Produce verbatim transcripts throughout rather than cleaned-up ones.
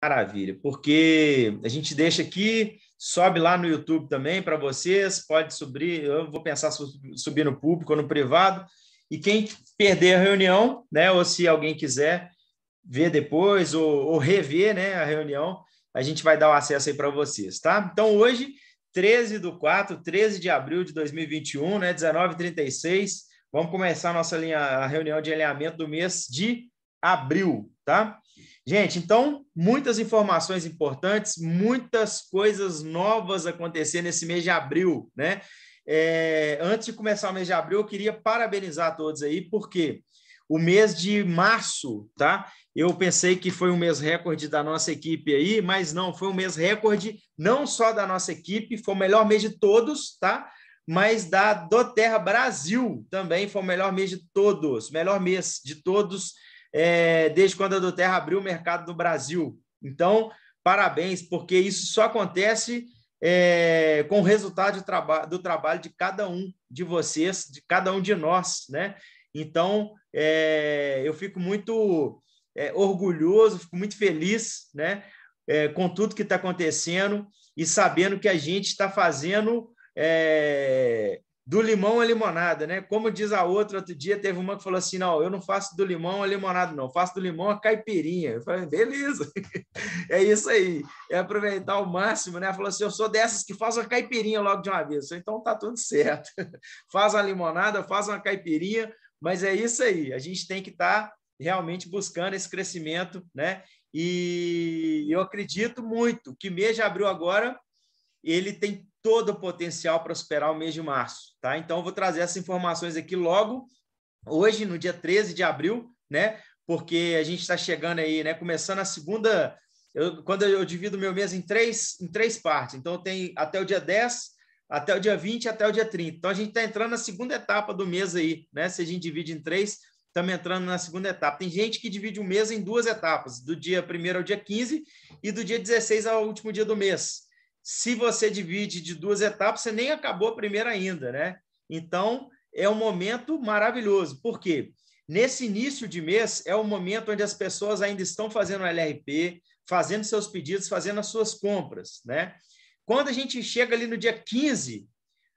Maravilha, porque a gente deixa aqui, sobe lá no YouTube também para vocês, pode subir, eu vou pensar subir no público ou no privado, e quem perder a reunião, né, ou se alguém quiser ver depois ou, ou rever, né, a reunião, a gente vai dar o acesso aí para vocês, tá? Então, hoje, treze do quatro, treze de abril de dois mil e vinte e um, né, dezenove e trinta e seis, vamos começar a nossa linha, a reunião de alinhamento do mês de abril, tá? Gente, então, muitas informações importantes, muitas coisas novas acontecendo nesse mês de abril, né? É, antes de começar o mês de abril, eu queria parabenizar a todos aí, porque o mês de março, tá? Eu pensei que foi um mês recorde da nossa equipe aí, mas não, foi um mês recorde não só da nossa equipe, foi o melhor mês de todos, tá? Mas da doTERRA Brasil também foi o melhor mês de todos, melhor mês de todos, é, desde quando a doTERRA abriu o mercado no Brasil. Então, parabéns, porque isso só acontece é, com o resultado do, traba do trabalho de cada um de vocês, de cada um de nós, né? Então, é, eu fico muito é, orgulhoso, fico muito feliz, né, é, com tudo que está acontecendo e sabendo que a gente está fazendo é, do limão à limonada, né? Como diz a outra, outro dia teve uma que falou assim, não, eu não faço do limão à limonada, não, eu faço do limão à caipirinha. Eu falei, beleza, é isso aí, é aproveitar ao máximo, né? Ela falou assim, eu sou dessas que faz a caipirinha logo de uma vez. Eu falei, então tá tudo certo, faz a limonada, faz uma caipirinha. Mas é isso aí, a gente tem que estar tá realmente buscando esse crescimento, né? E eu acredito muito que mês de abril agora, ele tem todo o potencial para superar o mês de março, tá? Então, eu vou trazer essas informações aqui logo, hoje, no dia treze de abril, né? Porque a gente está chegando aí, né? Começando a segunda... Eu, quando eu divido meu mês em três, em três partes, então tem até o dia dez... até o dia vinte, até o dia trinta. Então, a gente está entrando na segunda etapa do mês aí, né? Se a gente divide em três, estamos entrando na segunda etapa. Tem gente que divide o mês em duas etapas, do dia primeiro ao dia quinze e do dia dezesseis ao último dia do mês. Se você divide de duas etapas, você nem acabou a primeira ainda, né? Então, é um momento maravilhoso. Por quê? Nesse início de mês, é o momento onde as pessoas ainda estão fazendo o L R P, fazendo seus pedidos, fazendo as suas compras, né? Quando a gente chega ali no dia quinze,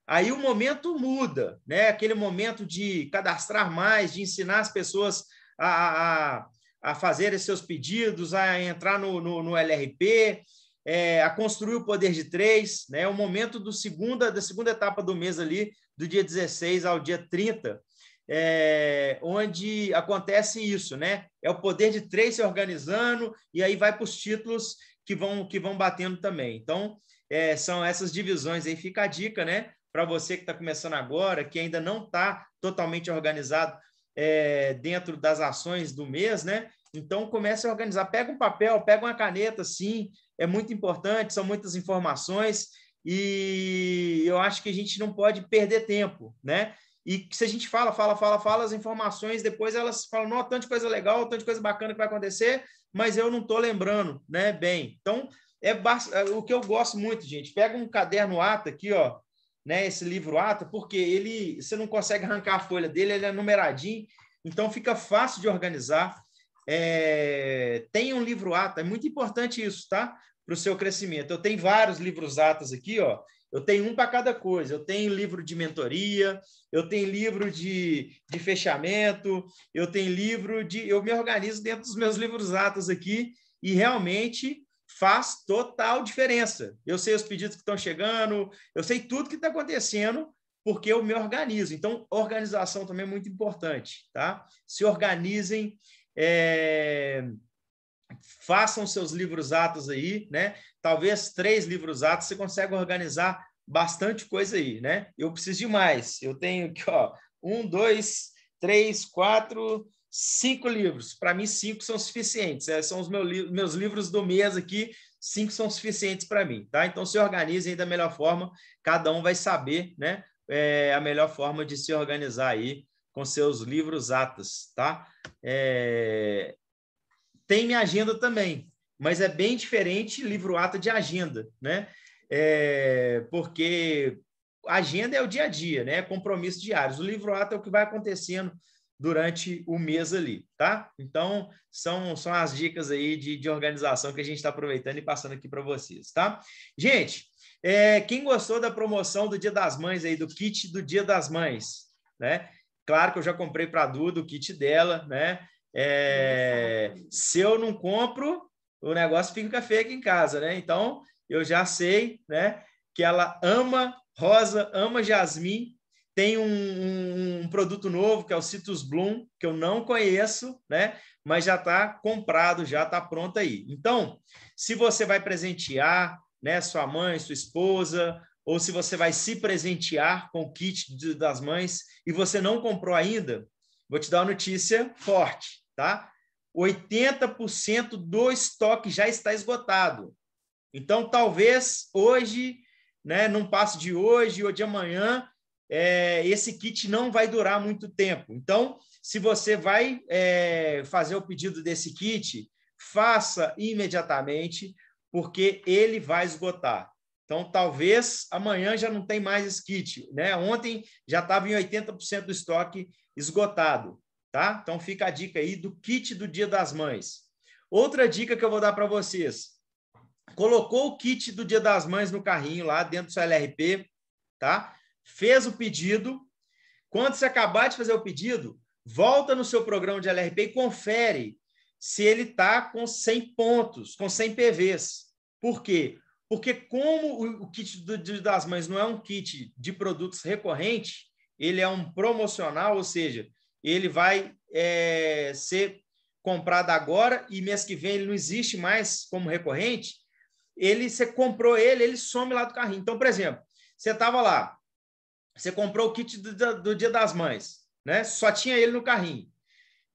aí o momento muda, né? Aquele momento de cadastrar mais, de ensinar as pessoas a, a, a fazerem seus pedidos, a entrar no, no, no L R P, é, a construir o Poder de Três, né? O momento do segunda, da segunda etapa do mês ali, do dia dezesseis ao dia trinta, é, onde acontece isso, né? É o Poder de Três se organizando e aí vai para os títulos que vão, que vão batendo também. Então, É, são essas divisões aí, fica a dica, né? Para você que está começando agora, que ainda não está totalmente organizado é, dentro das ações do mês, né? Então, comece a organizar. Pega um papel, pega uma caneta, sim, é muito importante, são muitas informações e eu acho que a gente não pode perder tempo, né? E se a gente fala, fala, fala, fala, as informações, depois elas falam, não, tanta coisa legal, tanta coisa bacana que vai acontecer, mas eu não estou lembrando, né? Bem, então... É o que eu gosto muito, gente. Pega um caderno ata aqui, ó, né? Esse livro ata, porque ele, você não consegue arrancar a folha dele, ele é numeradinho, então fica fácil de organizar. É, tem um livro ata, é muito importante isso, tá? Para o seu crescimento. Eu tenho vários livros atas aqui, ó. Eu tenho um para cada coisa. Eu tenho livro de mentoria, eu tenho livro de, de fechamento, eu tenho livro de. Eu me organizo dentro dos meus livros atas aqui e realmente faz total diferença. Eu sei os pedidos que estão chegando, eu sei tudo que está acontecendo, porque eu me organizo. Então, organização também é muito importante, tá? Se organizem, é... façam seus livros atos aí, né? Talvez três livros atos você consegue organizar bastante coisa aí, né? Eu preciso de mais. Eu tenho aqui, ó, um, dois, três, quatro... Cinco livros, para mim cinco são suficientes, são os meus livros do mês aqui, cinco são suficientes para mim, tá? Então se organizem da melhor forma, cada um vai saber, né, é, a melhor forma de se organizar aí com seus livros atas, tá? É... Tem minha agenda também, mas é bem diferente livro ata de agenda, né? É... Porque agenda é o dia a dia, né? Compromissos diários, o livro ata é o que vai acontecendo durante o mês ali, tá? Então, são, são as dicas aí de, de organização que a gente está aproveitando e passando aqui para vocês, tá? Gente, é, quem gostou da promoção do Dia das Mães aí, do kit do Dia das Mães, né? Claro que eu já comprei para a Duda o kit dela, né? É, se eu não compro, o negócio fica feio aqui em casa, né? Então, eu já sei, né, que ela ama rosa, ama jasmim. Tem um, um, um produto novo, que é o Citrus Bloom, que eu não conheço, né? Mas já está comprado, já está pronto aí. Então, se você vai presentear, né, sua mãe, sua esposa, ou se você vai se presentear com o kit de, das mães e você não comprou ainda, vou te dar uma notícia forte, tá? oitenta por cento do estoque já está esgotado. Então, talvez hoje, né, num passo de hoje ou de amanhã, É, esse kit não vai durar muito tempo. Então, se você vai é, fazer o pedido desse kit, faça imediatamente, porque ele vai esgotar. Então, talvez amanhã já não tem mais esse kit, né? Ontem já estava em oitenta por cento do estoque esgotado, tá? Então, fica a dica aí do kit do Dia das Mães. Outra dica que eu vou dar para vocês. Colocou o kit do Dia das Mães no carrinho lá dentro do seu L R P, tá? Fez o pedido. Quando você acabar de fazer o pedido, volta no seu programa de L R P e confere se ele está com cem pontos, com cem P Vs. Por quê? Porque como o kit do Dia das Mães não é um kit de produtos recorrente, ele é um promocional, ou seja, ele vai é, ser comprado agora e mês que vem ele não existe mais como recorrente, ele, você comprou ele, ele some lá do carrinho. Então, por exemplo, você estava lá, você comprou o kit do, do Dia das Mães, né? Só tinha ele no carrinho.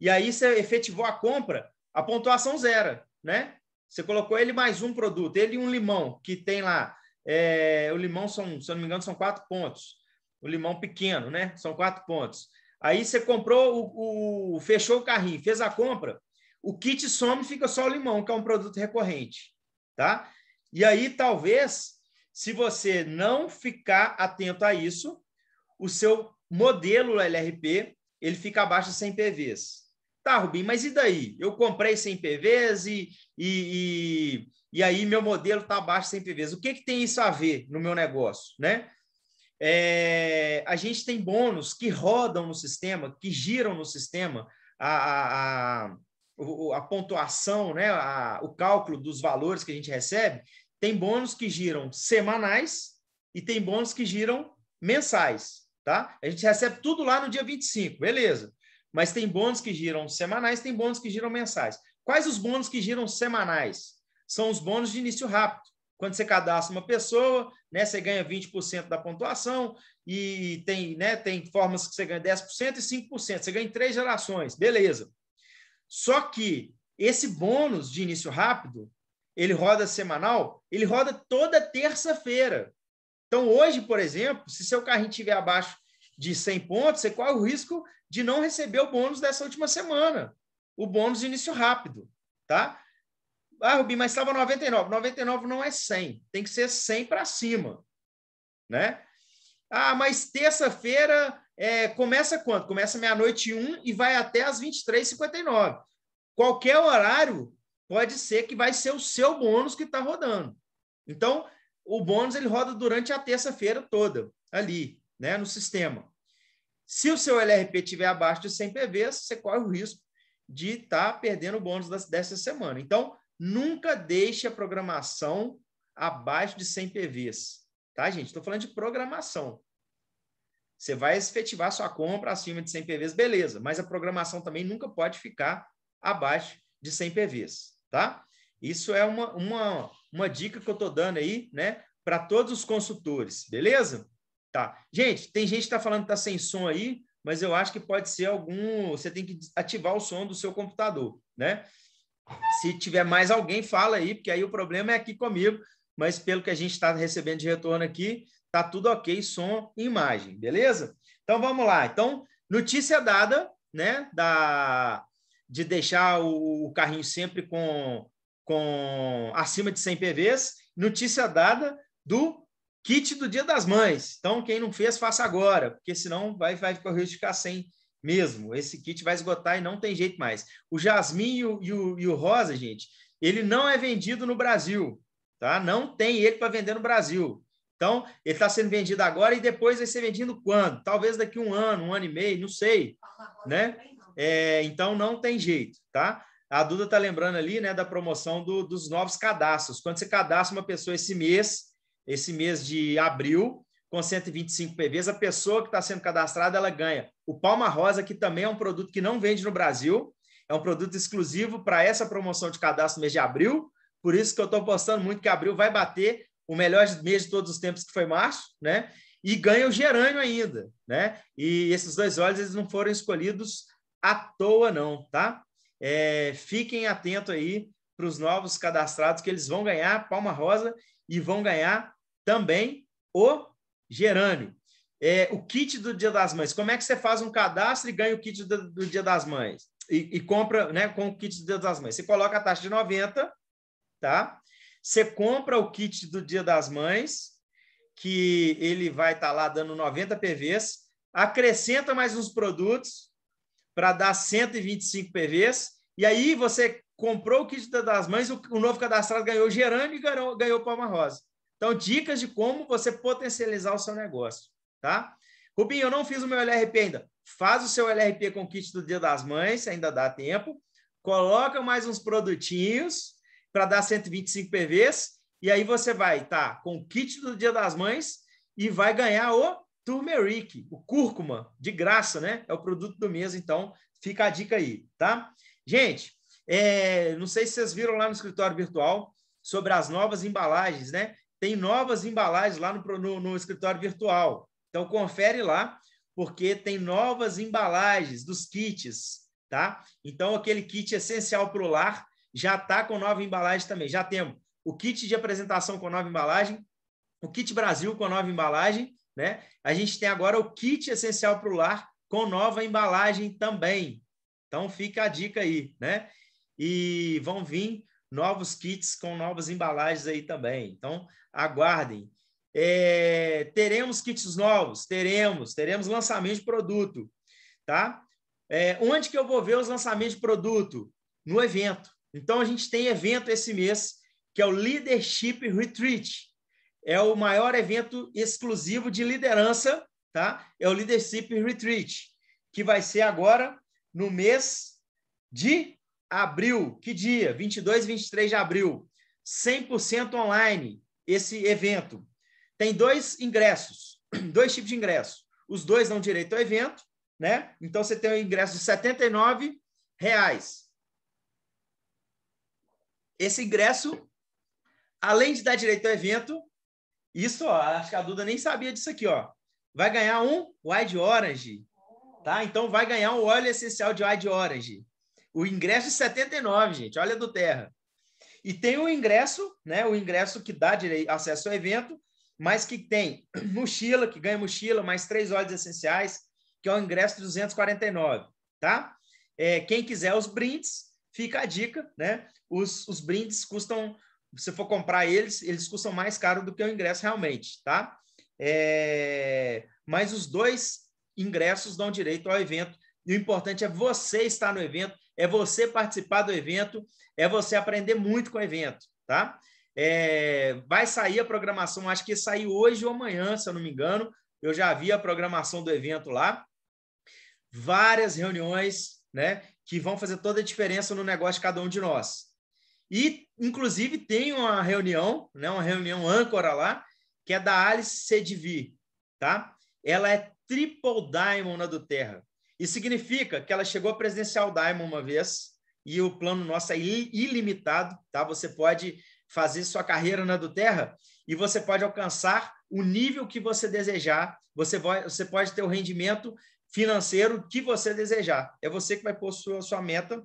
E aí você efetivou a compra, a pontuação zero, né? Você colocou ele mais um produto, ele e um limão, que tem lá, é, o limão, são, se eu não me engano, são quatro pontos. O limão pequeno, né? São quatro pontos. Aí você comprou, o, o, fechou o carrinho, fez a compra, o kit some e fica só o limão, que é um produto recorrente, tá? E aí, talvez, se você não ficar atento a isso, o seu modelo L R P, ele fica abaixo de cem P Vs. Tá, Rubinho, mas e daí? Eu comprei cem P Vs e, e, e, e aí meu modelo está abaixo de cem P Vs. O que, que tem isso a ver no meu negócio, né? É, a gente tem bônus que rodam no sistema, que giram no sistema a, a, a, a pontuação, né? a, o cálculo dos valores que a gente recebe. Tem bônus que giram semanais e tem bônus que giram mensais, tá? A gente recebe tudo lá no dia vinte e cinco, beleza. Mas tem bônus que giram semanais, tem bônus que giram mensais. Quais os bônus que giram semanais? São os bônus de início rápido. Quando você cadastra uma pessoa, né, você ganha vinte por cento da pontuação e tem, né, tem formas que você ganha dez por cento e cinco por cento. Você ganha em três gerações, beleza. Só que esse bônus de início rápido, ele roda semanal, ele roda toda terça-feira. Então, hoje, por exemplo, se seu carrinho estiver abaixo de cem pontos, você corre o risco de não receber o bônus dessa última semana, o bônus de início rápido, tá? Ah, Rubinho, mas estava noventa e nove. noventa e nove não é cem, tem que ser cem para cima, né? Ah, mas terça-feira é, começa quando? Começa meia-noite e um e vai até às vinte e três e cinquenta e nove. Qualquer horário pode ser que vai ser o seu bônus que está rodando. Então, o bônus ele roda durante a terça-feira toda, ali, né, no sistema. Se o seu L R P estiver abaixo de cem P Vs, você corre o risco de estar tá perdendo o bônus das, dessa semana. Então, nunca deixe a programação abaixo de cem P Vs. Tá, gente? Estou falando de programação. Você vai efetivar sua compra acima de cem P Vs, beleza. Mas a programação também nunca pode ficar abaixo de cem P Vs. Tá? Isso é uma, uma, uma dica que eu estou dando aí, né, para todos os consultores, beleza? Tá. Gente, tem gente que está falando que está sem som aí, mas eu acho que pode ser algum... Você tem que ativar o som do seu computador, né? Se tiver mais alguém, fala aí, porque aí o problema é aqui comigo, mas pelo que a gente está recebendo de retorno aqui, tá tudo ok, som e imagem, beleza? Então, vamos lá. Então, notícia dada, né, da... de deixar o carrinho sempre com, com acima de cem P Vs, notícia dada do kit do Dia das Mães. Então, quem não fez, faça agora, porque senão vai, vai correr de ficar sem, mesmo. Esse kit vai esgotar e não tem jeito mais. O jasmim e o, e o, e o rosa, gente, ele não é vendido no Brasil, tá? Não tem ele para vender no Brasil. Então, ele está sendo vendido agora e depois vai ser vendido quando? Talvez daqui um ano, um ano e meio, não sei, né? É, então, não tem jeito, tá? A Duda está lembrando ali, né, da promoção do, dos novos cadastros. Quando você cadastra uma pessoa esse mês, esse mês de abril, com cento e vinte e cinco P Vs, a pessoa que está sendo cadastrada, ela ganha o Palma Rosa, que também é um produto que não vende no Brasil, é um produto exclusivo para essa promoção de cadastro no mês de abril, por isso que eu estou postando muito que abril vai bater o melhor mês de todos os tempos, que foi março, né? E ganha o gerânio ainda, né? E esses dois olhos, eles não foram escolhidos à toa, não, tá? É, fiquem atentos aí para os novos cadastrados, que eles vão ganhar Palma Rosa e vão ganhar também o gerânio. É, o kit do Dia das Mães. Como é que você faz um cadastro e ganha o kit do, do Dia das Mães? E, e compra, né, com o kit do Dia das Mães. Você coloca a taxa de noventa, tá? Você compra o kit do Dia das Mães, que ele vai estar tá lá dando noventa P Vs, acrescenta mais uns produtos para dar cento e vinte e cinco P Vs, e aí você comprou o kit do Dia das Mães, o, o novo cadastrado ganhou gerânio e ganhou, ganhou Palma Rosa. Então, dicas de como você potencializar o seu negócio, tá? Rubinho, eu não fiz o meu L R P ainda. Faz o seu L R P com o kit do Dia das Mães, ainda dá tempo. Coloca mais uns produtinhos para dar cento e vinte e cinco P Vs, e aí você vai estar tá, com o kit do Dia das Mães e vai ganhar o turmeric, o cúrcuma, de graça, né? É o produto do mês, então fica a dica aí, tá? Gente, é, não sei se vocês viram lá no escritório virtual sobre as novas embalagens, né? Tem novas embalagens lá no, no, no escritório virtual. Então, confere lá, porque tem novas embalagens dos kits, tá? Então, aquele kit essencial para o lar já está com nova embalagem também. Já temos o kit de apresentação com nova embalagem, o kit Brasil com nova embalagem, né? A gente tem agora o kit essencial para o lar com nova embalagem também. Então, fica a dica aí, né? E vão vir novos kits com novas embalagens aí também. Então, aguardem. É, teremos kits novos? Teremos. Teremos lançamento de produto, tá? É, onde que eu vou ver os lançamentos de produto? No evento. Então, a gente tem evento esse mês, que é o Leadership Retreat. É o maior evento exclusivo de liderança, tá? É o Leadership Retreat, que vai ser agora no mês de abril. Que dia? vinte e dois e vinte e três de abril. cem por cento online esse evento. Tem dois ingressos, dois tipos de ingressos. Os dois dão direito ao evento, né? Então, você tem um ingresso de setenta e nove reais. Esse ingresso, além de dar direito ao evento, isso, ó, acho que a Duda nem sabia disso aqui, ó. Vai ganhar um Wild Orange, tá? Então, vai ganhar um óleo essencial de Wild Orange. O ingresso de setenta e nove reais, gente. Olha do Terra. E tem o ingresso, né? O ingresso que dá direito, acesso ao evento, mas que tem mochila, que ganha mochila, mais três óleos essenciais, que é o ingresso de duzentos e quarenta e nove reais, tá? É, quem quiser os brindes, fica a dica, né? Os, os brindes custam, se for comprar eles, eles custam mais caro do que o ingresso realmente, tá? É, mas os dois ingressos dão direito ao evento. E o importante é você estar no evento, é você participar do evento, é você aprender muito com o evento, tá? É, vai sair a programação, acho que saiu hoje ou amanhã, se eu não me engano. Eu já vi a programação do evento lá. Várias reuniões, né? Que vão fazer toda a diferença no negócio de cada um de nós. E, inclusive, tem uma reunião, né, uma reunião âncora lá, que é da Alice Sedivi, tá? Ela é Triple Diamond na doTERRA. Isso significa que ela chegou a Presidencial Diamond uma vez, e o plano nosso é ilimitado, tá? Você pode fazer sua carreira na doTERRA e você pode alcançar o nível que você desejar, você, vai, você pode ter o rendimento financeiro que você desejar. É você que vai pôr sua, sua meta,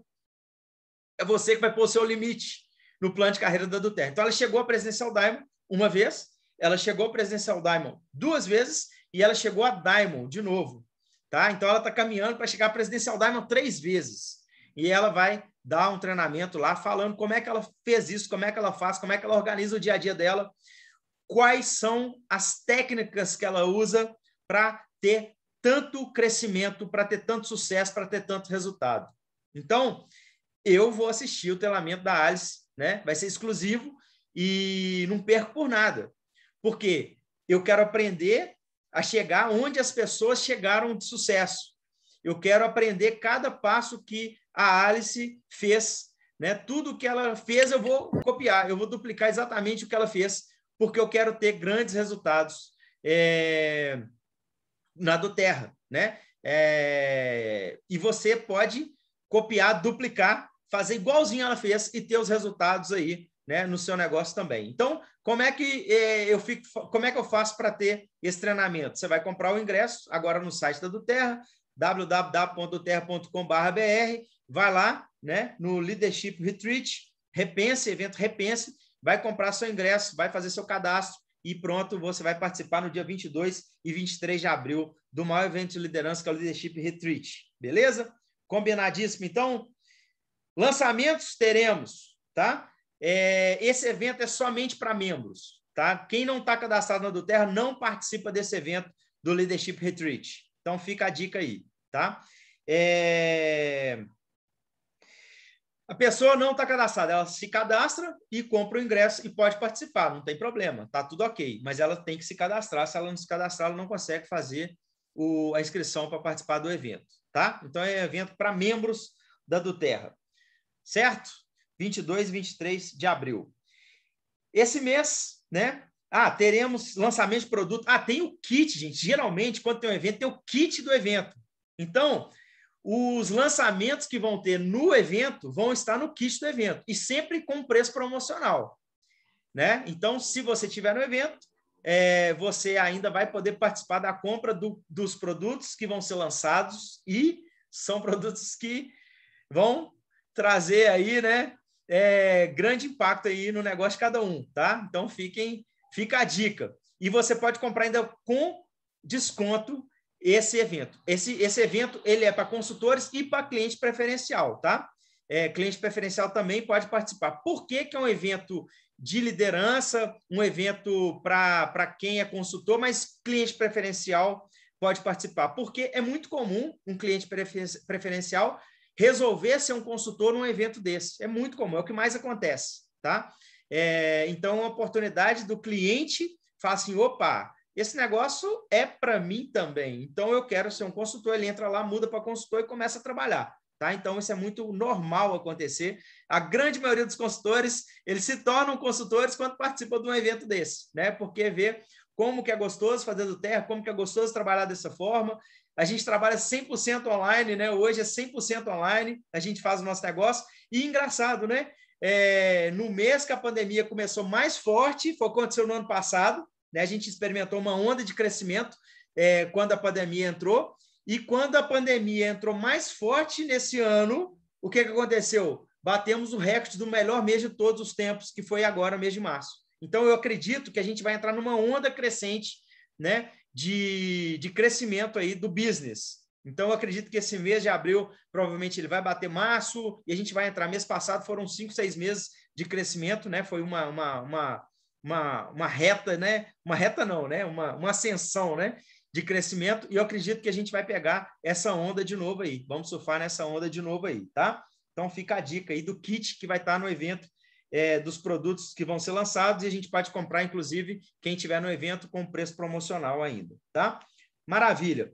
é você que vai pôr seu limite no plano de carreira da doTERRA. Então, ela chegou a Presidencial Diamond uma vez, ela chegou a Presidencial Diamond duas vezes e ela chegou a Diamond de novo, tá? Então, ela está caminhando para chegar a Presidencial Diamond três vezes e ela vai dar um treinamento lá falando como é que ela fez isso, como é que ela faz, como é que ela organiza o dia a dia dela, quais são as técnicas que ela usa para ter tanto crescimento, para ter tanto sucesso, para ter tanto resultado. Então, eu vou assistir o treinamento da Alice, né? Vai ser exclusivo e não perco por nada. Porque eu quero aprender a chegar onde as pessoas chegaram de sucesso. Eu quero aprender cada passo que a Alice fez, né? Tudo que ela fez eu vou copiar, eu vou duplicar exatamente o que ela fez, porque eu quero ter grandes resultados é, na doTERRA, né? É, e você pode copiar, duplicar, fazer igualzinho ela fez e ter os resultados aí, né, no seu negócio também. Então, como é que é, eu fico, como é que eu faço para ter esse treinamento? Você vai comprar o ingresso agora no site da doTERRA, w w w ponto doterra ponto com ponto b r, vai lá, né, no Leadership Retreat, repense, evento repense, vai comprar seu ingresso, vai fazer seu cadastro e pronto, você vai participar no dia vinte e dois e vinte e três de abril do maior evento de liderança, que é o Leadership Retreat, beleza? Combinadíssimo, então? Lançamentos teremos, tá? É, esse evento é somente para membros, tá? Quem não está cadastrado na doTERRA não participa desse evento do Leadership Retreat. Então, fica a dica aí, tá? É... A pessoa não está cadastrada, ela se cadastra e compra o ingresso e pode participar, não tem problema, tá tudo ok, mas ela tem que se cadastrar, se ela não se cadastrar, ela não consegue fazer o... a inscrição para participar do evento, tá? Então, é evento para membros da doTERRA, certo? vinte e dois e vinte e três de abril. Esse mês, né? Ah, teremos lançamento de produto. Ah, tem o kit, gente. Geralmente, quando tem um evento, tem o kit do evento. Então, os lançamentos que vão ter no evento vão estar no kit do evento e sempre com preço promocional, né? Então, se você estiver no evento, é, você ainda vai poder participar da compra do, dos produtos que vão ser lançados e são produtos que vão trazer aí, né, é, grande impacto aí no negócio de cada um, tá? Então, fiquem... Fica a dica. E você pode comprar ainda com desconto esse evento. Esse, esse evento ele é para consultores e para cliente preferencial, tá? É, cliente preferencial também pode participar. Por que que é um evento de liderança, um evento para quem é consultor, mas cliente preferencial pode participar? Porque é muito comum um cliente preferencial resolver ser um consultor num evento desse. É muito comum, é o que mais acontece, tá? É, então, a oportunidade do cliente falar assim, opa, esse negócio é para mim também, então eu quero ser um consultor, ele entra lá, muda para consultor e começa a trabalhar, tá? Então, isso é muito normal acontecer. A grande maioria dos consultores, eles se tornam consultores quando participam de um evento desse, né? Porque vê como que é gostoso fazer doTERRA, como que é gostoso trabalhar dessa forma. A gente trabalha cem por cento online, né? Hoje é cem por cento online, a gente faz o nosso negócio e engraçado, né? É, no mês que a pandemia começou mais forte, foi o que aconteceu no ano passado, né? A gente experimentou uma onda de crescimento é, quando a pandemia entrou, e quando a pandemia entrou mais forte nesse ano, o que, que aconteceu? Batemos o recorde do melhor mês de todos os tempos, que foi agora, mês de março. Então, eu acredito que a gente vai entrar numa onda crescente, né? de, de crescimento aí do business. Então, eu acredito que esse mês de abril, provavelmente, ele vai bater março e a gente vai entrar. Mês passado foram cinco, seis meses de crescimento, né? Foi uma, uma, uma, uma, uma reta, né? Uma reta não, né? Uma, uma ascensão, né? De crescimento. E eu acredito que a gente vai pegar essa onda de novo aí. Vamos surfar nessa onda de novo aí, tá? Então, fica a dica aí do kit que vai estar no evento, é, dos produtos que vão ser lançados. E a gente pode comprar, inclusive, quem estiver no evento com preço promocional ainda, tá? Maravilha!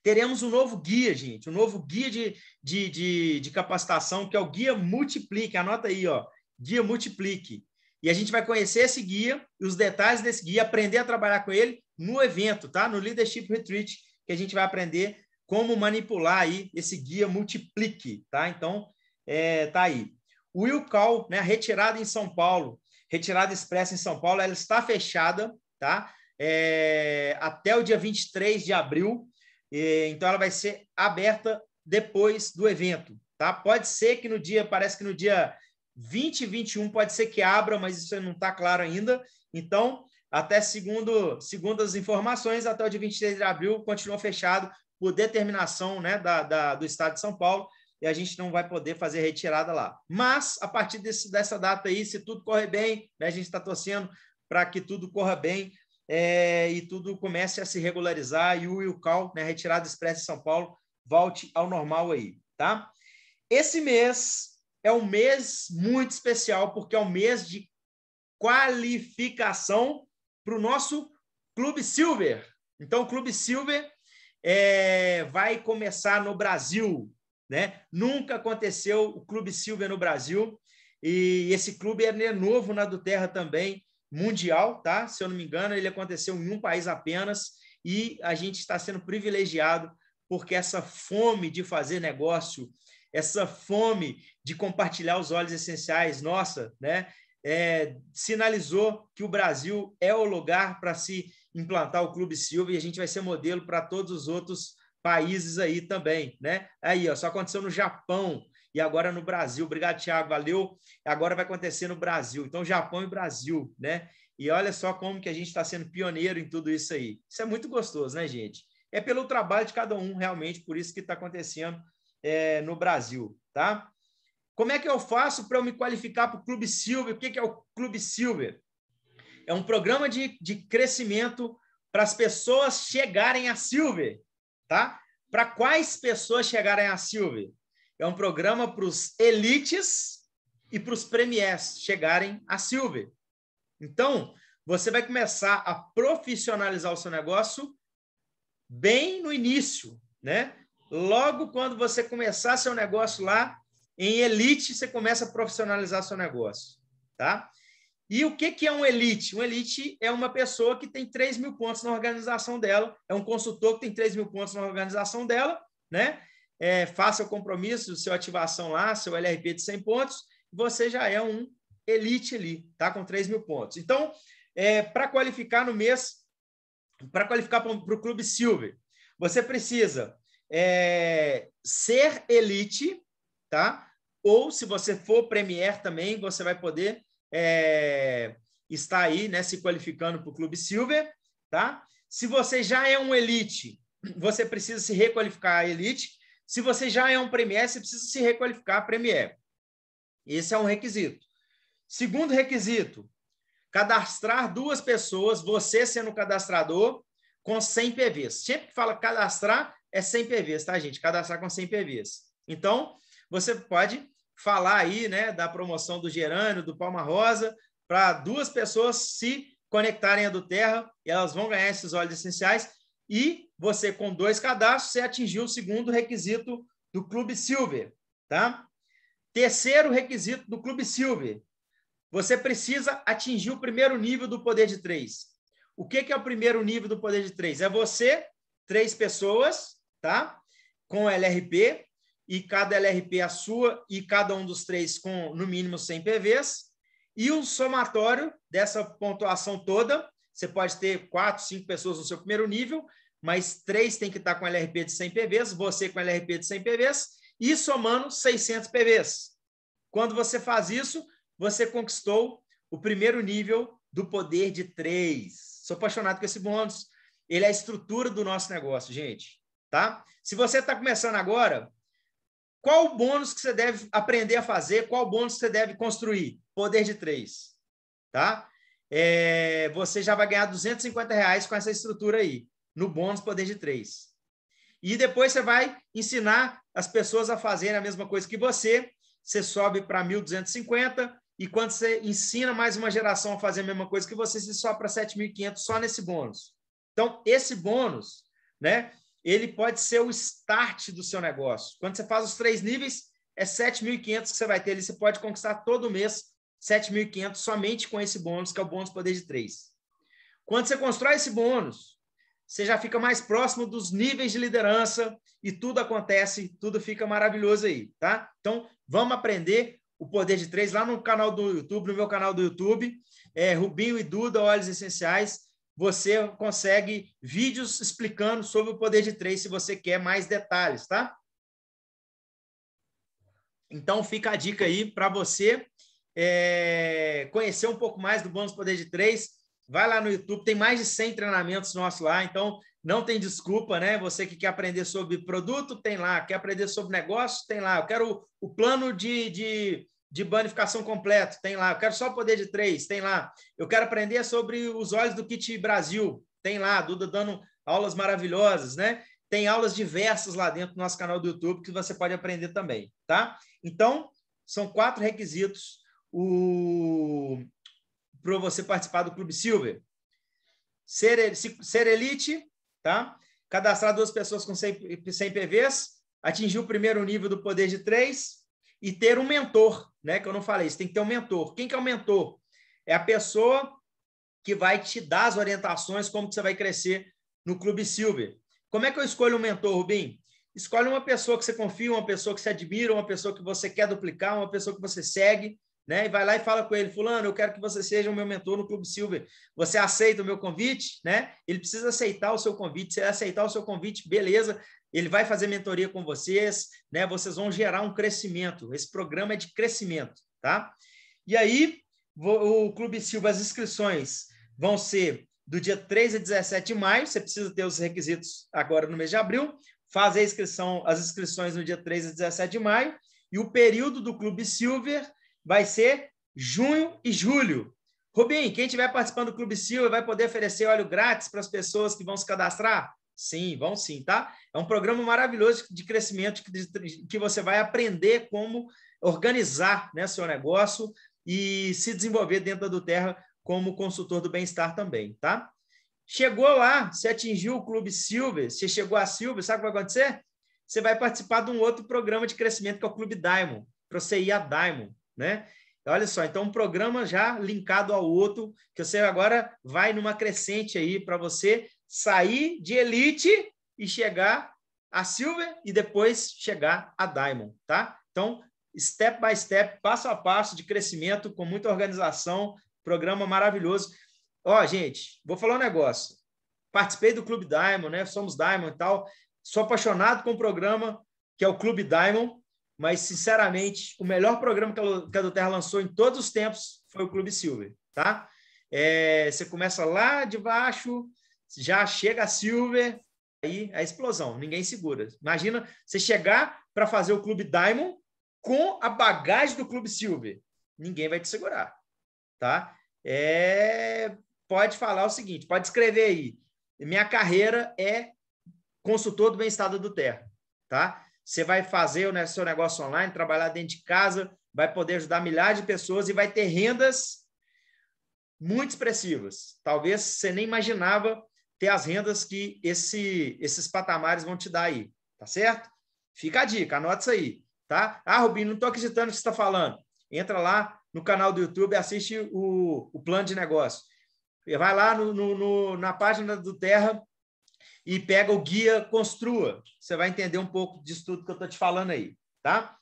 Teremos um novo guia, gente, um novo guia de, de, de, de capacitação, que é o Guia Multiplique, anota aí, ó, Guia Multiplique. E a gente vai conhecer esse guia, os detalhes desse guia, aprender a trabalhar com ele no evento, tá? No Leadership Retreat, que a gente vai aprender como manipular aí esse Guia Multiplique, tá? Então, é, tá aí. O Wilcal, né, retirada em São Paulo, retirada expressa em São Paulo, ela está fechada, tá? É, até o dia vinte e três de abril, então, ela vai ser aberta depois do evento, tá? Pode ser que no dia, parece que no dia vinte e vinte e um, pode ser que abra, mas isso não está claro ainda. Então, até segundo, segundo as informações, até o dia vinte e três de abril, continua fechado por determinação, né, da, da, do Estado de São Paulo, e a gente não vai poder fazer retirada lá. Mas, a partir desse, dessa data aí, se tudo correr bem, né, a gente está torcendo para que tudo corra bem, é, e tudo comece a se regularizar e o Wilcal, né, retirado expresso de São Paulo, volte ao normal aí, tá? Esse mês é um mês muito especial, porque é um mês de qualificação para o nosso Clube Silver. Então, o Clube Silver é, vai começar no Brasil, né? Nunca aconteceu o Clube Silver no Brasil, e esse clube é novo na doTERRA também, mundial, tá? Se eu não me engano, ele aconteceu em um país apenas, e a gente está sendo privilegiado, porque essa fome de fazer negócio, essa fome de compartilhar os óleos essenciais, nossa, né? É, sinalizou que o Brasil é o lugar para se implantar o Clube Silver, e a gente vai ser modelo para todos os outros países aí também, né? Aí, ó, só aconteceu no Japão e agora no Brasil. Obrigado, Thiago, valeu. Agora vai acontecer no Brasil. Então, Japão e Brasil, né? E olha só como que a gente está sendo pioneiro em tudo isso aí. Isso é muito gostoso, né, gente? É pelo trabalho de cada um, realmente, por isso que está acontecendo é, no Brasil, tá? Como é que eu faço para eu me qualificar para o Clube Silver? O que, que é o Clube Silver? É um programa de, de crescimento para as pessoas chegarem a Silver, tá? Para quais pessoas chegarem a Silver? É um programa para os elites e para os premiers chegarem a Silver. Então, você vai começar a profissionalizar o seu negócio bem no início, né? Logo quando você começar seu negócio lá, em elite, você começa a profissionalizar seu negócio, tá? E o que, que é um elite? Um elite é uma pessoa que tem três mil pontos na organização dela, é um consultor que tem três mil pontos na organização dela, né? É, faça o compromisso, sua ativação lá, seu L R P de cem pontos, você já é um elite ali, tá? Com três mil pontos. Então, é, para qualificar no mês, para qualificar para o Clube Silver, você precisa é, ser elite, tá? Ou, se você for premier também, você vai poder é, estar aí, né, se qualificando para o Clube Silver, tá? Se você já é um elite, você precisa se requalificar a elite. Se você já é um premier, você precisa se requalificar a premier. Esse é um requisito. Segundo requisito, cadastrar duas pessoas, você sendo cadastrador, com cem P Vs. Sempre que fala cadastrar, é cem P Vs, tá, gente? Cadastrar com cem P Vs. Então, você pode falar aí, né, da promoção do Gerânio, do Palma Rosa, para duas pessoas se conectarem à doTERRA, e elas vão ganhar esses óleos essenciais. E você, com dois cadastros, você atingiu o segundo requisito do Clube Silver, tá? Terceiro requisito do Clube Silver. Você precisa atingir o primeiro nível do Poder de Três. O que, que é o primeiro nível do Poder de Três? É você, três pessoas, tá? Com L R P, e cada L R P a sua, e cada um dos três com, no mínimo, cem P Vs. E o somatório dessa pontuação toda, você pode ter quatro, cinco pessoas no seu primeiro nível, mas três tem que estar com L R P de cem P Vs, você com L R P de cem P Vs, e somando seiscentos P Vs. Quando você faz isso, você conquistou o primeiro nível do Poder de Três. Sou apaixonado com esse bônus. Ele é a estrutura do nosso negócio, gente, tá? Se você está começando agora, qual o bônus que você deve aprender a fazer? Qual o bônus que você deve construir? Poder de Três, tá? É, você já vai ganhar duzentos e cinquenta reais com essa estrutura aí, no bônus Poder de Três. E depois você vai ensinar as pessoas a fazerem a mesma coisa que você, você sobe para mil duzentos e cinquenta, e quando você ensina mais uma geração a fazer a mesma coisa que você, você sobe para sete mil e quinhentos só nesse bônus. Então, esse bônus, né, ele pode ser o start do seu negócio. Quando você faz os três níveis, é sete mil e quinhentos que você vai ter ali, você pode conquistar todo mês sete mil e quinhentos somente com esse bônus, que é o bônus Poder de Três. Quando você constrói esse bônus, você já fica mais próximo dos níveis de liderança e tudo acontece, tudo fica maravilhoso aí, tá? Então, vamos aprender o Poder de Três lá no canal do YouTube, no meu canal do YouTube, é, Rubinho e Duda, Óleos Essenciais. Você consegue vídeos explicando sobre o Poder de Três se você quer mais detalhes, tá? Então, fica a dica aí para você. É, conhecer um pouco mais do bônus Poder de Três, vai lá no YouTube, tem mais de cem treinamentos nossos lá, então não tem desculpa, né? Você que quer aprender sobre produto, tem lá, quer aprender sobre negócio, tem lá, eu quero o plano de, de de banificação completo, tem lá. Eu quero só poder de três, tem lá. Eu quero aprender sobre os olhos do Kit Brasil, tem lá. A Duda dando aulas maravilhosas, né? Tem aulas diversas lá dentro do nosso canal do YouTube que você pode aprender também, tá? Então, são quatro requisitos o... para você participar do Clube Silver. Ser, ser elite, tá? Cadastrar duas pessoas com cem P Vs, atingir o primeiro nível do poder de três e ter um mentor, né? Que eu não falei, você tem que ter um mentor. Quem que é o mentor? É a pessoa que vai te dar as orientações como que você vai crescer no Clube Silver. Como é que eu escolho um mentor, Rubinho? Escolhe uma pessoa que você confia, uma pessoa que você admira, uma pessoa que você quer duplicar, uma pessoa que você segue, né? E vai lá e fala com ele, fulano, eu quero que você seja o meu mentor no Clube Silver. Você aceita o meu convite, né? Ele precisa aceitar o seu convite. Se ele aceitar o seu convite, beleza. Ele vai fazer mentoria com vocês, né? Vocês vão gerar um crescimento. Esse programa é de crescimento, tá? E aí, o Clube Silver, as inscrições vão ser do dia treze a dezessete de maio, você precisa ter os requisitos agora no mês de abril, fazer a inscrição, as inscrições no dia treze a dezessete de maio, e o período do Clube Silver vai ser junho e julho. Rubinho, quem estiver participando do Clube Silver vai poder oferecer óleo grátis para as pessoas que vão se cadastrar? Sim, vão sim, tá? É um programa maravilhoso de crescimento que, que você vai aprender como organizar, né, seu negócio e se desenvolver dentro da doTERRA como consultor do bem-estar também, tá? Chegou lá, você atingiu o Clube Silver, você chegou a Silver, sabe o que vai acontecer? Você vai participar de um outro programa de crescimento, que é o Clube Diamond, para você ir a Diamond, né? Olha só, então um programa já linkado ao outro, que você agora vai numa crescente aí para você sair de elite e chegar a Silver e depois chegar a Diamond, tá? Então, step by step, passo a passo de crescimento, com muita organização, programa maravilhoso. Ó, gente, vou falar um negócio. Participei do Clube Diamond, né? Somos Diamond e tal. Sou apaixonado com o programa, que é o Clube Diamond, mas, sinceramente, o melhor programa que a doTERRA lançou em todos os tempos foi o Clube Silver, tá? É, você começa lá de baixo, já chega a Silver, aí é explosão, ninguém segura. Imagina você chegar para fazer o Clube Diamond com a bagagem do Clube Silver. Ninguém vai te segurar, tá? É, pode falar o seguinte, pode escrever aí, minha carreira é consultor do bem-estar da doTERRA, tá? Você vai fazer o seu negócio online, trabalhar dentro de casa, vai poder ajudar milhares de pessoas e vai ter rendas muito expressivas. Talvez você nem imaginava ter as rendas que esse, esses patamares vão te dar aí, tá certo? Fica a dica, anota isso aí, tá? Ah, Rubinho, não estou acreditando no que você está falando. Entra lá no canal do YouTube, assiste o, o plano de negócio. Vai lá no, no, no, na página do doTERRA e pega o guia Construa. Você vai entender um pouco disso tudo que eu estou te falando aí, tá?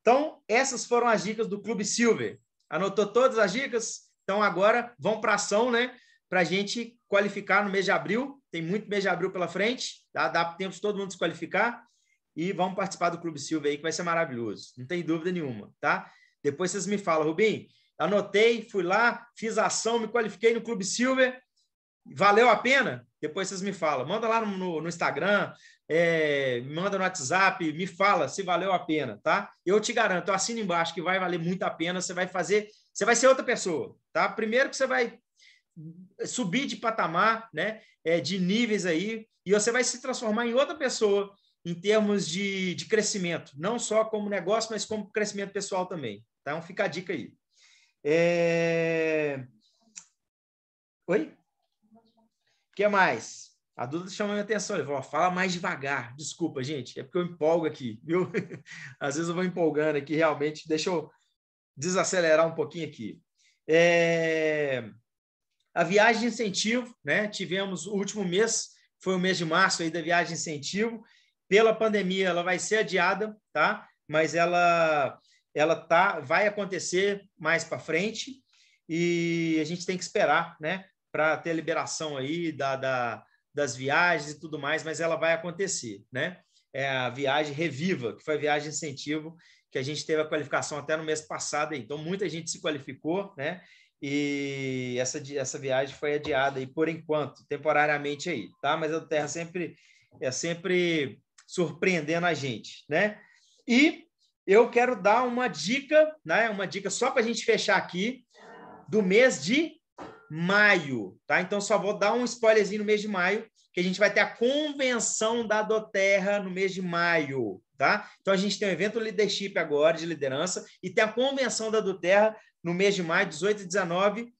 Então, essas foram as dicas do Clube Silver. Anotou todas as dicas? Então, agora, vão para ação, né? Para a gente qualificar no mês de abril. Tem muito mês de abril pela frente. Dá, dá tempo de todo mundo se qualificar. E vamos participar do Clube Silver aí, que vai ser maravilhoso. Não tem dúvida nenhuma, tá? Depois vocês me falam, Rubinho, anotei, fui lá, fiz ação, me qualifiquei no Clube Silver, valeu a pena? Depois vocês me falam. Manda lá no, no, no Instagram, é, manda no WhatsApp, me fala se valeu a pena, tá? Eu te garanto, eu assino embaixo que vai valer muito a pena, você vai fazer, você vai ser outra pessoa, tá? Primeiro que você vai subir de patamar, né? É, de níveis aí, e você vai se transformar em outra pessoa em termos de, de crescimento, não só como negócio, mas como crescimento pessoal também. Então, fica a dica aí. É... Oi? O que mais? A Duda chamou minha atenção. Ele falou, fala mais devagar. Desculpa, gente. É porque eu empolgo aqui, viu? Às vezes eu vou empolgando aqui, realmente. Deixa eu desacelerar um pouquinho aqui. É... A viagem de incentivo, né? Tivemos o último mês, foi o mês de março aí da viagem de incentivo. Pela pandemia, ela vai ser adiada, tá? Mas ela... ela tá, vai acontecer mais para frente e a gente tem que esperar, né, para ter a liberação aí da, da, das viagens e tudo mais, mas ela vai acontecer, né? É a viagem Reviva, que foi a viagem incentivo, que a gente teve a qualificação até no mês passado, aí. Então muita gente se qualificou, né? E essa, essa viagem foi adiada aí por enquanto, temporariamente aí, tá? Mas a doTERRA sempre, é sempre surpreendendo a gente, né? E eu quero dar uma dica, né? Uma dica só para a gente fechar aqui, do mês de maio, tá? Então, só vou dar um spoilerzinho no mês de maio, que a gente vai ter a convenção da doTERRA no mês de maio, tá? Então, a gente tem o evento Leadership agora, de liderança, e tem a convenção da doTERRA no mês de maio, dezoito e dezenove,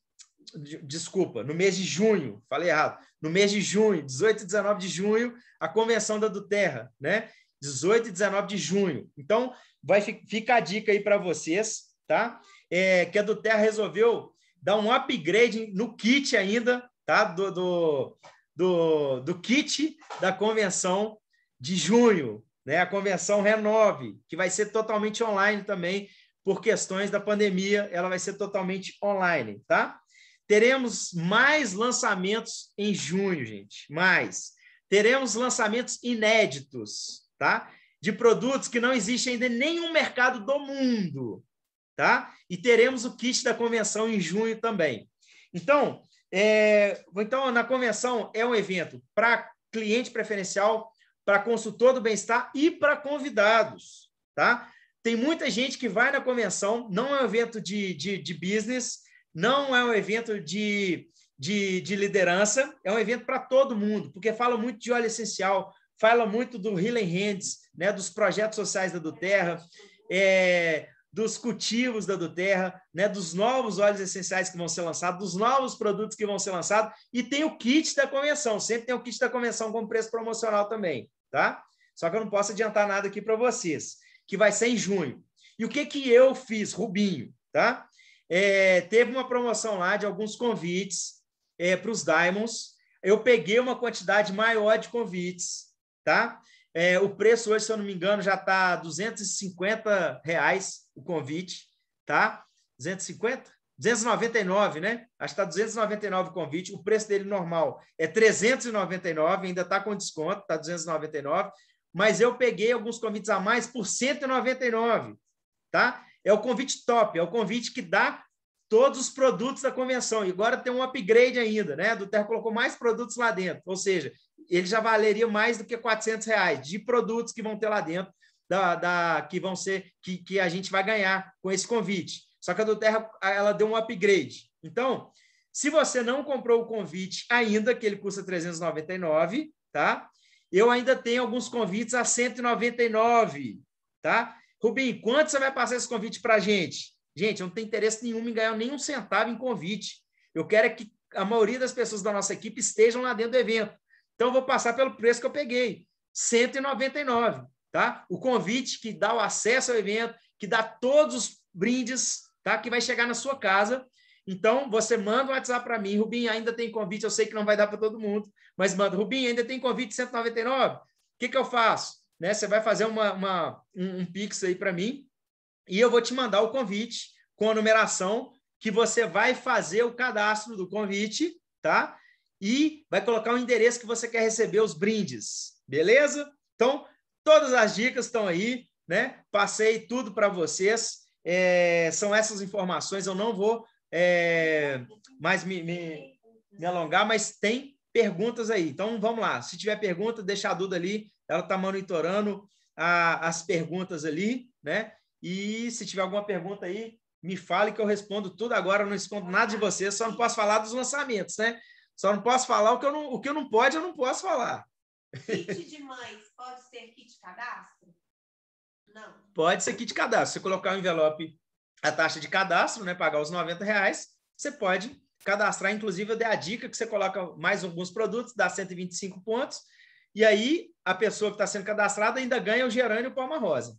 desculpa, no mês de junho, falei errado, no mês de junho, dezoito e dezenove de junho, a convenção da doTERRA, né? dezoito e dezenove de junho. Então, vai ficar a dica aí para vocês, tá? É, que a doTERRA resolveu dar um upgrade no kit ainda, tá? Do... do Do, do kit da convenção de junho, né? A convenção Renove, que vai ser totalmente online também, por questões da pandemia, ela vai ser totalmente online, tá? Teremos mais lançamentos em junho, gente, mais. Teremos lançamentos inéditos, tá? De produtos que não existe ainda em nenhum mercado do mundo, tá? E teremos o kit da convenção em junho também. Então, É, então, na convenção é um evento para cliente preferencial, para consultor do bem-estar e para convidados, tá? Tem muita gente que vai na convenção, não é um evento de, de, de business, não é um evento de, de, de liderança, é um evento para todo mundo, porque fala muito de óleo essencial, fala muito do Hillary Hands, né? Dos projetos sociais da doTERRA, é... dos cultivos da doTERRA, né, dos novos óleos essenciais que vão ser lançados, dos novos produtos que vão ser lançados, e tem o kit da convenção, sempre tem o kit da convenção com preço promocional também, tá? Só que eu não posso adiantar nada aqui para vocês, que vai ser em junho. E o que que eu fiz, Rubinho, tá? É, teve uma promoção lá de alguns convites é, para os Diamonds, eu peguei uma quantidade maior de convites, tá? É, o preço hoje, se eu não me engano, já está duzentos e cinquenta reais o convite, tá? duzentos e cinquenta? duzentos e noventa e nove, né? Acho que está duzentos e noventa e nove o convite. O preço dele normal é trezentos e noventa e nove, ainda está com desconto, está duzentos e noventa e nove, mas eu peguei alguns convites a mais por cento e noventa e nove, tá? É o convite top, é o convite que dá todos os produtos da convenção. E agora tem um upgrade ainda, né? A doTERRA colocou mais produtos lá dentro, ou seja, ele já valeria mais do que quatrocentos reais de produtos que vão ter lá dentro, da, da, que vão ser que, que a gente vai ganhar com esse convite. Só que a doTERRA, ela deu um upgrade. Então, se você não comprou o convite ainda, que ele custa trezentos e noventa e nove, tá? Eu ainda tenho alguns convites a cento e noventa e nove, tá? Rubinho, quanto você vai passar esse convite para a gente? Gente, eu não tenho interesse nenhum em ganhar nenhum centavo em convite. Eu quero é que a maioria das pessoas da nossa equipe estejam lá dentro do evento. Então, eu vou passar pelo preço que eu peguei, cento e noventa e nove, tá? O convite que dá o acesso ao evento, que dá todos os brindes, tá? Que vai chegar na sua casa. Então, você manda um WhatsApp para mim, Rubinho, ainda tem convite, eu sei que não vai dar para todo mundo, mas manda, Rubinho, ainda tem convite de cento e noventa e nove? O que que eu faço? Né? Você vai fazer uma, uma, um, um pix aí para mim e eu vou te mandar o convite com a numeração que você vai fazer o cadastro do convite, tá? E vai colocar o endereço que você quer receber os brindes, beleza? Então, todas as dicas estão aí, né? Passei tudo para vocês, é, são essas informações, eu não vou é, mais me, me, me alongar, mas tem perguntas aí. Então, vamos lá, se tiver pergunta, deixa a Duda ali, ela está monitorando a, as perguntas ali, né? E se tiver alguma pergunta aí, me fale que eu respondo tudo agora, eu não escondo nada de vocês, só não posso falar dos lançamentos, né? Só não posso falar o que eu não, o que eu não pode, eu não posso falar. Kit de mães pode ser kit cadastro? Não. Pode ser kit cadastro. Você colocar o envelope, a taxa de cadastro, né? Pagar os noventa reais, você pode cadastrar. Inclusive, eu dei a dica que você coloca mais alguns produtos, dá cento e vinte e cinco pontos, e aí a pessoa que está sendo cadastrada ainda ganha o gerânio e o Palma Rosa.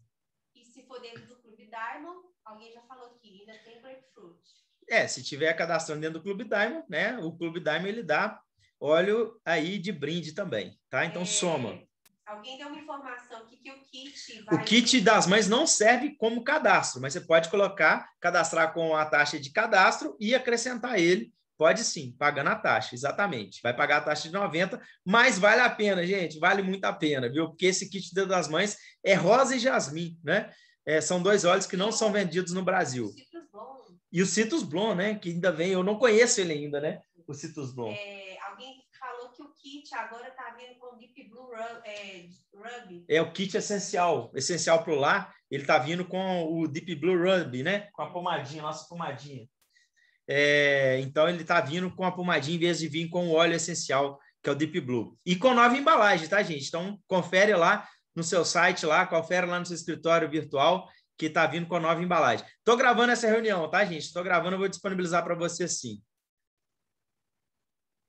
E se for dentro do Clube Diamond, alguém já falou aqui, ainda tem grapefruit. É, se tiver cadastrando dentro do Clube Diamond, né? O Clube Diamond, ele dá óleo aí de brinde também, tá? Então, é... soma. Alguém deu uma informação que, que o kit vai... O kit das mães não serve como cadastro, mas você pode colocar, cadastrar com a taxa de cadastro e acrescentar ele. Pode sim, pagando a taxa, exatamente. Vai pagar a taxa de noventa, mas vale a pena, gente, vale muito a pena, viu? Porque esse kit das mães é rosa e jasmim, né? É, são dois óleos que não são vendidos no Brasil. E o Citrus Bloom, né? Que ainda vem, eu não conheço ele ainda, né? O Citrus Bloom. É, alguém falou que o kit agora está vindo com o Deep Blue Rub. É, Rub. É o kit essencial. Essencial para o lar. Ele está vindo com o Deep Blue Rub, né? Com a pomadinha, nossa pomadinha. É, então, ele está vindo com a pomadinha em vez de vir com o óleo essencial, que é o Deep Blue. E com nova embalagem, tá, gente? Então, confere lá no seu site, lá, confere lá no seu escritório virtual, que está vindo com a nova embalagem. Estou gravando essa reunião, tá, gente? Estou gravando, eu vou disponibilizar para você, sim.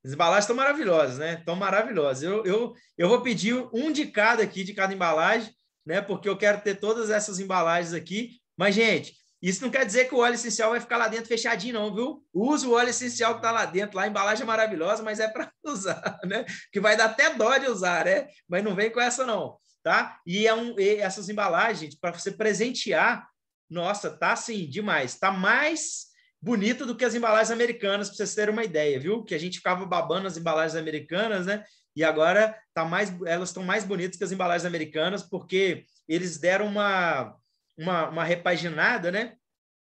As embalagens estão maravilhosas, né? Estão maravilhosas. Eu, eu, eu vou pedir um de cada aqui, de cada embalagem, né? Porque eu quero ter todas essas embalagens aqui. Mas, gente, isso não quer dizer que o óleo essencial vai ficar lá dentro fechadinho, não, viu? Usa o óleo essencial que está lá dentro. Lá, a embalagem é maravilhosa, mas é para usar, né? Que vai dar até dó de usar, né? Mas não vem com essa, não. Tá? E, é um, e essas embalagens, para você presentear, nossa, tá assim, demais. Tá mais bonito do que as embalagens americanas, para vocês terem uma ideia, viu? Que a gente ficava babando as embalagens americanas, né? E agora tá mais, elas estão mais bonitas que as embalagens americanas, porque eles deram uma, uma, uma repaginada, né?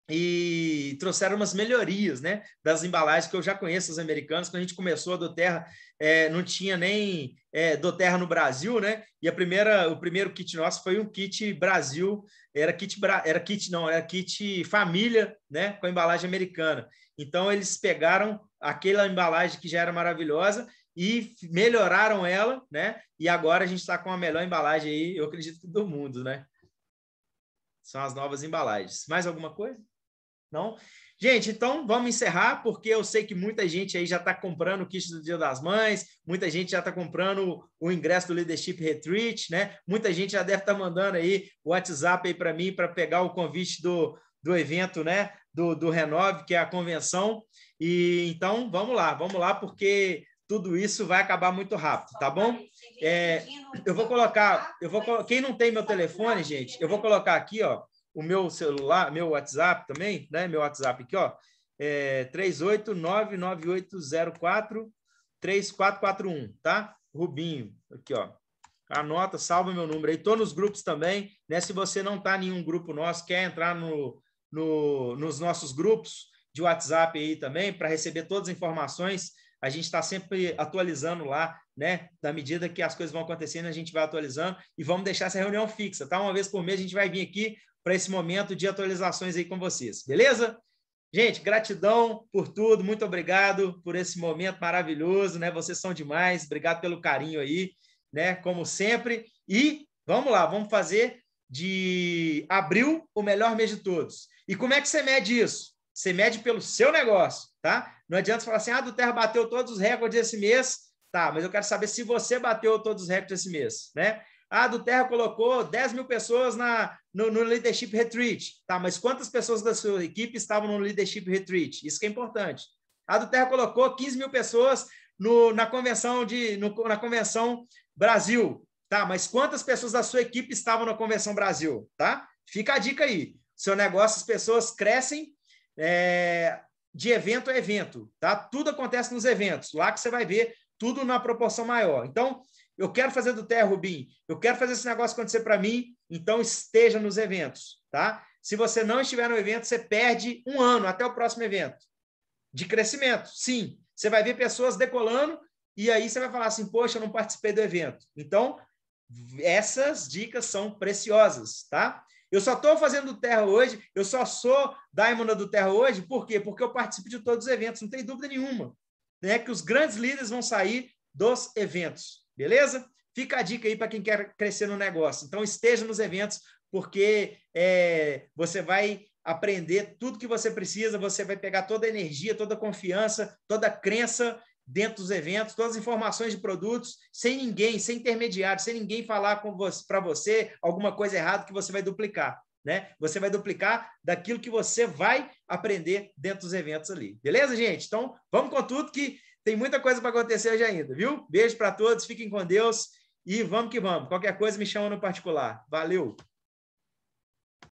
E trouxeram umas melhorias, né? Das embalagens que eu já conheço, as americanas. Quando a gente começou a doTERRA, é, não tinha nem é, doTERRA no Brasil, né? E a primeira, o primeiro kit nosso foi um kit Brasil, era kit, era kit não, era kit família, né? Com a embalagem americana. Então, eles pegaram aquela embalagem que já era maravilhosa e melhoraram ela, né? E agora a gente está com a melhor embalagem aí, eu acredito, do mundo, né? São as novas embalagens. Mais alguma coisa? Não? Gente, então vamos encerrar, porque eu sei que muita gente aí já está comprando o kit do Dia das Mães, muita gente já está comprando o ingresso do Leadership Retreat, né? Muita gente já deve estar tá mandando aí o WhatsApp aí para mim para pegar o convite do, do evento, né? Do, do Renove, que é a convenção. E então vamos lá, vamos lá, porque tudo isso vai acabar muito rápido, tá bom? É, eu vou colocar, eu vou colo... quem não tem meu telefone, gente, eu vou colocar aqui, ó, o meu celular, meu WhatsApp também, né? Meu WhatsApp aqui, ó, é três oito nove, nove oito zero quatro, três quatro quatro um, tá? Rubinho, aqui, ó. Anota, salva meu número aí. Tô nos grupos também, né? Se você não tá em nenhum grupo nosso, quer entrar no, no, nos nossos grupos de WhatsApp aí também, para receber todas as informações. A gente está sempre atualizando lá, né? Da medida que as coisas vão acontecendo, a gente vai atualizando e vamos deixar essa reunião fixa, tá? Uma vez por mês a gente vai vir aqui para esse momento de atualizações aí com vocês, beleza? Gente, gratidão por tudo, muito obrigado por esse momento maravilhoso, né? Vocês são demais, obrigado pelo carinho aí, né? Como sempre. E vamos lá, vamos fazer de abril o melhor mês de todos. E como é que você mede isso? Você mede pelo seu negócio, tá? Não adianta você falar assim, ah, doTERRA bateu todos os recordes esse mês. Tá, mas eu quero saber se você bateu todos os recordes esse mês, né? Ah, doTERRA colocou dez mil pessoas na, no, no Leadership Retreat. Tá, mas quantas pessoas da sua equipe estavam no Leadership Retreat? Isso que é importante. Ah, doTERRA colocou quinze mil pessoas no, na, convenção de, no, na Convenção Brasil. Tá, mas quantas pessoas da sua equipe estavam na Convenção Brasil? Tá? Fica a dica aí. Seu negócio, as pessoas crescem, É, de evento a evento, tá? Tudo acontece nos eventos, lá que você vai ver tudo na proporção maior. Então, eu quero fazer doTERRA, Rubim, eu quero fazer esse negócio acontecer para mim, então esteja nos eventos, tá? Se você não estiver no evento, você perde um ano até o próximo evento de crescimento, sim. Você vai ver pessoas decolando e aí você vai falar assim, poxa, eu não participei do evento. Então, essas dicas são preciosas, tá? Eu só estou fazendo doTERRA hoje, eu só sou Diamond doTERRA hoje, por quê? Porque eu participo de todos os eventos, não tem dúvida nenhuma, né? Que os grandes líderes vão sair dos eventos, beleza? Fica a dica aí para quem quer crescer no negócio. Então, esteja nos eventos, porque é, você vai aprender tudo que você precisa, você vai pegar toda a energia, toda a confiança, toda a crença dentro dos eventos, todas as informações de produtos, sem ninguém, sem intermediário, sem ninguém falar para você alguma coisa errada que você vai duplicar, né? Você vai duplicar daquilo que você vai aprender dentro dos eventos ali. Beleza, gente? Então, vamos com tudo que tem muita coisa para acontecer hoje ainda, viu? Beijo para todos, fiquem com Deus e vamos que vamos. Qualquer coisa me chama no particular. Valeu!